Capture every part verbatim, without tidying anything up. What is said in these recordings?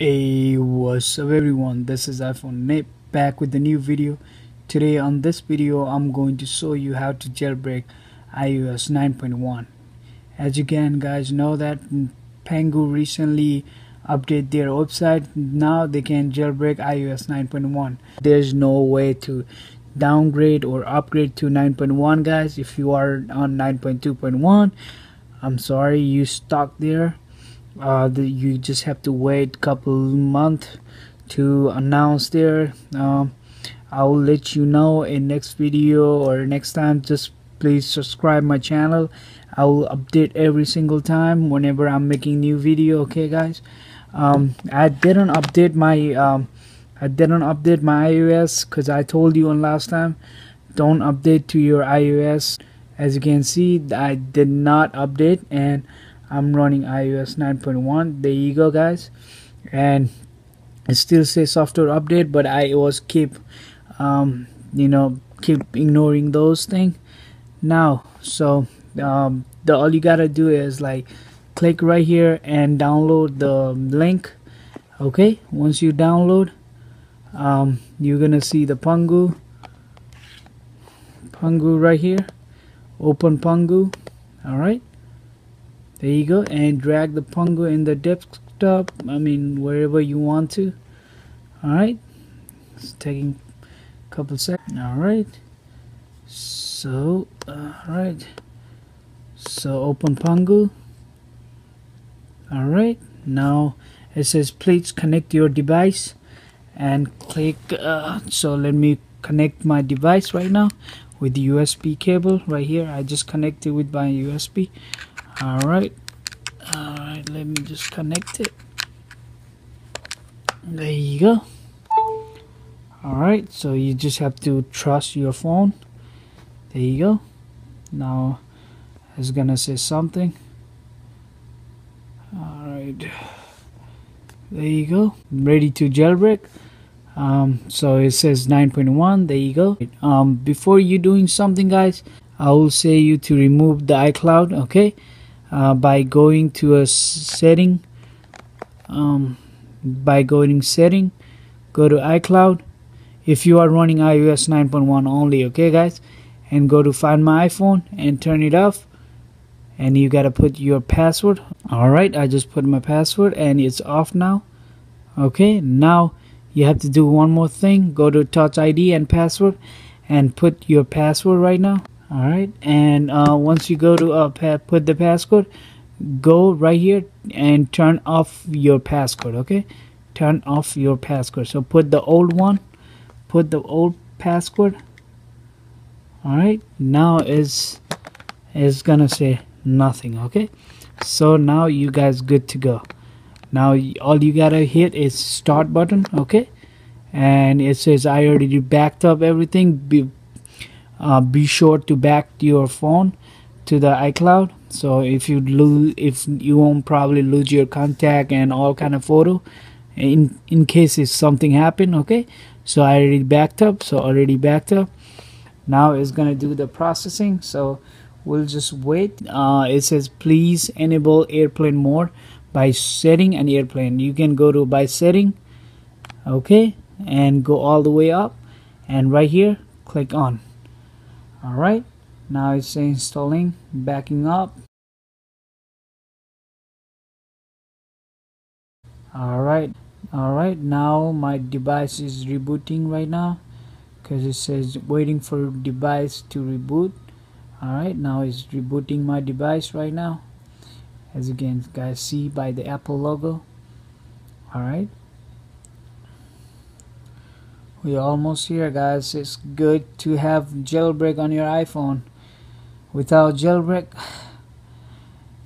Hey, what's up everyone, this is iPhoneNep back with the new video. Today on this video I'm going to show you how to jailbreak iOS nine point one. As you can guys know that Pangu recently updated their website. Now they can jailbreak iOS nine point one. There's no way to downgrade or upgrade to nine point one guys. If you are on nine point two point one, I'm sorry, you stuck there. Uh, the, you just have to wait couple months to announce there. um, I'll let you know in next video or next time. Just please subscribe my channel. I will update every single time whenever I'm making new video, okay guys. um, I didn't update my um, I didn't update my iOS because I told you on last time, don't update to your iOS. As you can see, I did not update and I'm running iOS nine point one. There you go guys, and it still says software update, but I was keep um, you know keep ignoring those things now. So um, the all you gotta do is like click right here and download the link. Okay, once you download, um, you're gonna see the Pangu Pangu right here. Open Pangu, alright, there you go, and drag the Pangu in the desktop, I mean wherever you want to. Alright, it's taking a couple seconds. Alright, so alright, so open Pangu. Alright, now it says please connect your device and click. Uh, so let me connect my device right now with the U S B cable right here. I just connected with my U S B. Alright, alright, let me just connect it. There you go. Alright, so you just have to trust your phone. There you go. Now it's gonna say something. Alright, there you go. I'm ready to jailbreak. Um, so it says nine point one. There you go. Um, before you doing something guys, I will say you to remove the iCloud, okay. Uh, by going to a setting, um, by going setting, go to iCloud if you are running iOS nine point one only, okay guys, and go to find my iPhone and turn it off, and you gotta put your password. Alright, I just put my password and it's off now. Okay, now you have to do one more thing, go to Touch I D and password and put your password right now. Alright, and uh, once you go to uh, put the passcode, go right here and turn off your passcode, okay? Turn off your passcode. So put the old one, put the old passcode. Alright, now is is gonna say nothing, okay? So now you guys good to go. Now all you gotta hit is start button, okay? And it says I already backed up everything. Be Uh, be sure to back your phone to the iCloud. So if you lose, if you won't probably lose your contact and all kind of photo in in case if something happened, okay. So I already backed up, so already backed up. Now it's gonna do the processing, so we'll just wait. Uh, it says please enable airplane mode by setting an airplane. You can go to by setting, okay, and go all the way up, and right here click on. Alright, now it's installing, backing up. Alright, alright, now my device is rebooting right now because it says waiting for device to reboot. Alright, now it's rebooting my device right now, as you can guys see by the Apple logo. Alright, we're almost here guys. It's good to have jailbreak on your iPhone. Without jailbreak,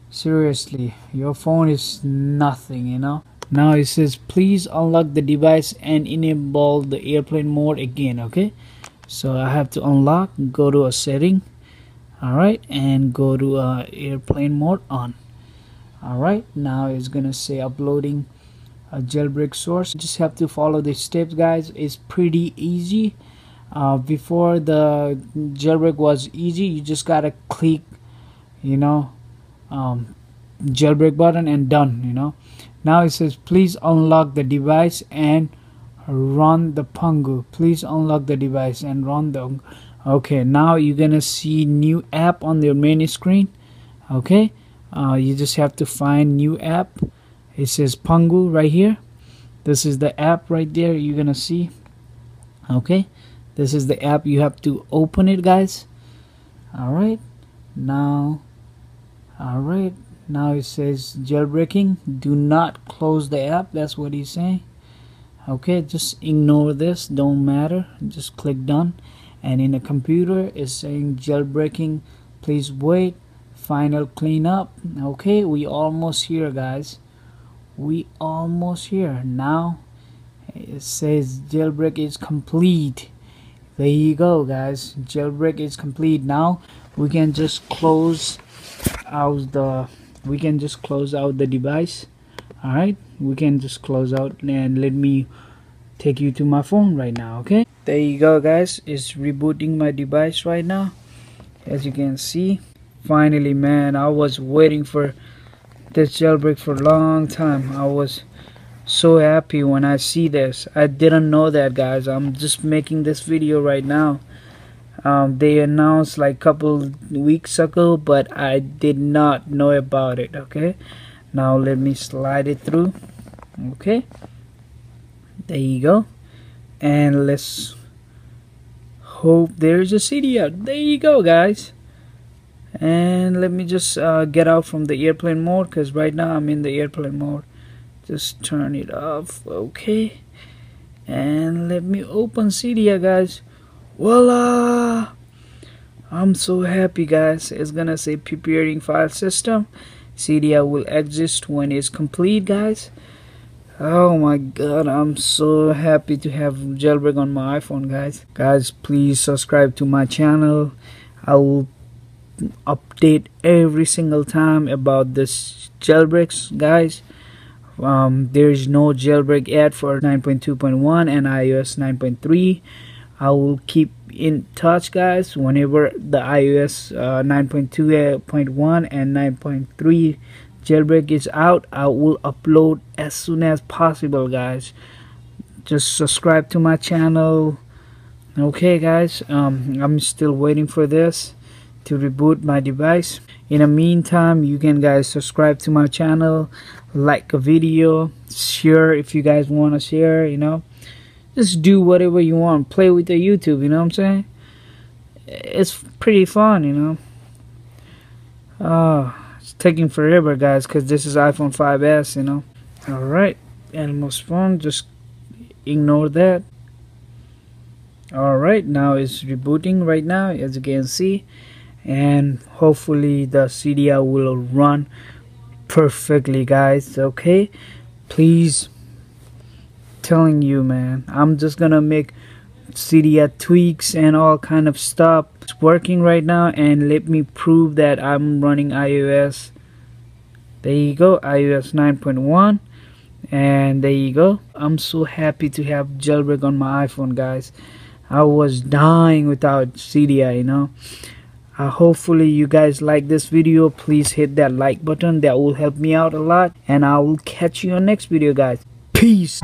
seriously, your phone is nothing, you know. Now it says please unlock the device and enable the airplane mode again, okay. So I have to unlock, go to a setting, alright, and go to uh, airplane mode on. Alright, now it's gonna say uploading a jailbreak source. You just have to follow the steps guys. It's pretty easy. Uh, before the jailbreak was easy, you just gotta click, you know, um, jailbreak button and done, you know. Now it says please unlock the device and run the Pangu. Please unlock the device and run the. Okay, now you're gonna see new app on your main screen. Okay, uh, you just have to find new app. It says Pangu right here. This is the app right there you're gonna see. Okay, this is the app. You have to open it, guys. Alright, now alright now it says jailbreaking, do not close the app. That's what he's saying. Okay, just ignore this, don't matter, just click done. And in the computer is saying jailbreaking, please wait, final cleanup. Okay, we almost here, guys, we almost here. Now it says jailbreak is complete. There you go, guys, jailbreak is complete. Now we can just close out the we can just close out the device. All right, we can just close out, and let me take you to my phone right now. Okay, there you go, guys, it's rebooting my device right now, as you can see. Finally, man, I was waiting for this jailbreak for a long time. I was so happy when I see this. I didn't know that, guys. I'm just making this video right now. Um, they announced like couple weeks ago, but I did not know about it. Okay, now let me slide it through. Okay, there you go, and let's hope there's a Cydia. There you go, guys. And let me just uh, get out from the airplane mode, because right now I'm in the airplane mode. Just turn it off. Okay, and let me open Cydia, guys. Voila, I'm so happy, guys. It's gonna say preparing file system. Cydia will exist when it's complete, guys. Oh my god, I'm so happy to have jailbreak on my iPhone, guys. Guys, please subscribe to my channel. I will update every single time about this jailbreaks, guys. Um, there is no jailbreak ad for nine point two point one and iOS nine point three. I will keep in touch, guys, whenever the iOS uh, nine point two point one and nine point three jailbreak is out. I will upload as soon as possible, guys. Just subscribe to my channel. Okay, guys, um, I'm still waiting for this to reboot my device. In the meantime, you can, guys, subscribe to my channel, like a video, share if you guys want to share, you know, just do whatever you want, play with the YouTube, you know what I'm saying? It's pretty fun, you know. Oh, it's taking forever, guys, because this is iPhone five S, you know. Alright, Animal's phone, just ignore that. Alright, now it's rebooting right now, as you can see. And hopefully the Cydia will run perfectly, guys. Okay, please, telling you, man, I'm just gonna make Cydia tweaks and all kind of stuff. It's working right now, and let me prove that I'm running iOS. There you go, iOS nine point one, and there you go. I'm so happy to have jailbreak on my iPhone, guys. I was dying without Cydia, you know. Uh, hopefully you guys like this video. Please hit that like button, that will help me out a lot, and I will catch you on next video, guys. Peace.